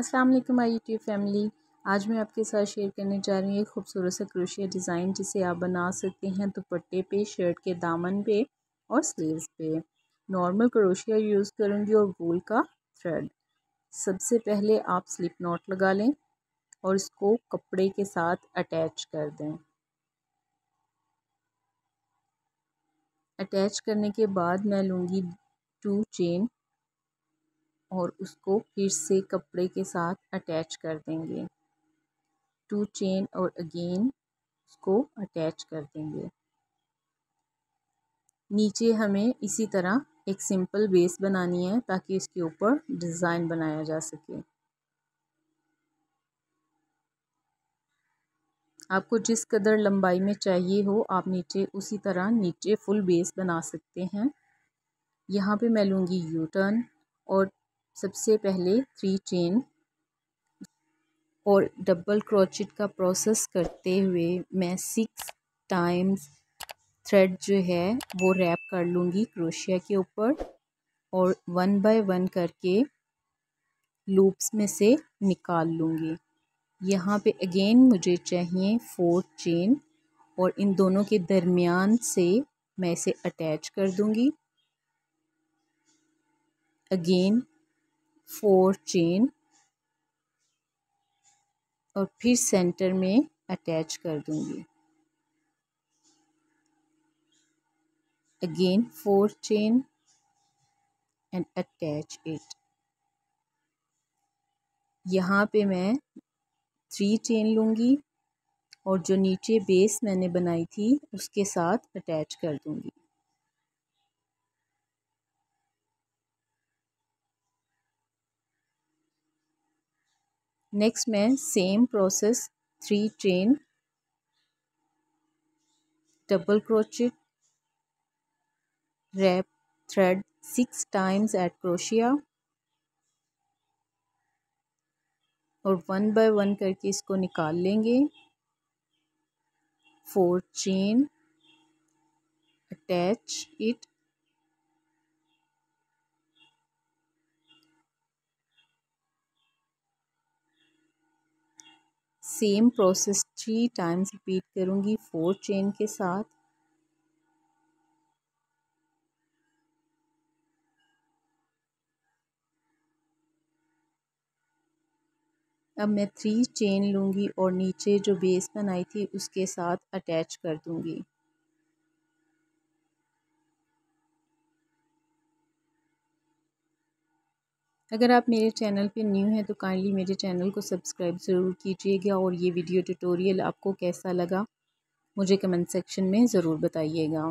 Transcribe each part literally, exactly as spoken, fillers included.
अस्सलाम वालेकुम my YouTube family. आज मैं आपके साथ शेयर करने जा रही हूँ एक खूबसूरत सा क्रोशिया डिज़ाइन जिसे आप बना सकते हैं दुपट्टे पे, शर्ट के दामन पे और स्लीव्स पे। नॉर्मल क्रोशिया यूज़ करूँगी और वूल का थ्रेड। सबसे पहले आप स्लिप नॉट लगा लें और इसको कपड़े के साथ अटैच कर दें। अटैच करने के बाद मैं लूँगी टू चेन और उसको फिर से कपड़े के साथ अटैच कर देंगे। टू चेन और अगेन उसको अटैच कर देंगे। नीचे हमें इसी तरह एक सिंपल बेस बनानी है ताकि इसके ऊपर डिज़ाइन बनाया जा सके। आपको जिस कदर लंबाई में चाहिए हो आप नीचे उसी तरह नीचे फुल बेस बना सकते हैं। यहाँ पे मैं लूँगी यू टर्न और सबसे पहले थ्री चेन और डबल क्रोचेट का प्रोसेस करते हुए मैं सिक्स टाइम्स थ्रेड जो है वो रैप कर लूँगी क्रोशिया के ऊपर और वन बाय वन करके लूप्स में से निकाल लूँगी। यहाँ पे अगेन मुझे चाहिए फोर चेन और इन दोनों के दरमियान से मैं इसे अटैच कर दूँगी। अगेन फोर चेन और फिर सेंटर में अटैच कर दूँगी। Again four chain and attach it. यहाँ पे मैं थ्री चेन लूँगी और जो नीचे बेस मैंने बनाई थी उसके साथ अटैच कर दूँगी। नेक्स्ट मैं same process three chain double crochet wrap thread six times at क्रोशिया और वन बाय वन करके इसको निकाल लेंगे। Four chain attach it. Same process three times repeat करूँगी फोर चेन के साथ। अब मैं थ्री चेन लूँगी और नीचे जो बेस बनाई थी उसके साथ अटैच कर दूँगी। अगर आप मेरे चैनल पे न्यू हैं तो काइंडली मेरे चैनल को सब्सक्राइब ज़रूर कीजिएगा और ये वीडियो ट्यूटोरियल आपको कैसा लगा मुझे कमेंट सेक्शन में ज़रूर बताइएगा।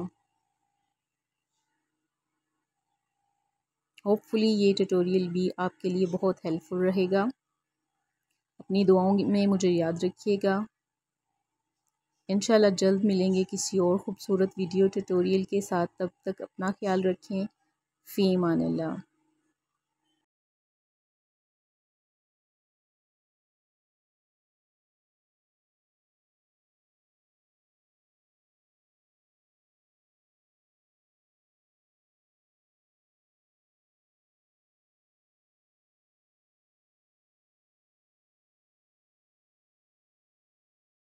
होपफुली ये ट्यूटोरियल भी आपके लिए बहुत हेल्पफुल रहेगा। अपनी दुआओं में मुझे याद रखिएगा। इंशाल्लाह जल्द मिलेंगे किसी और ख़ूबसूरत वीडियो ट्यूटोरियल के साथ। तब तक अपना ख्याल रखें। फ़ी अमान अल्लाह।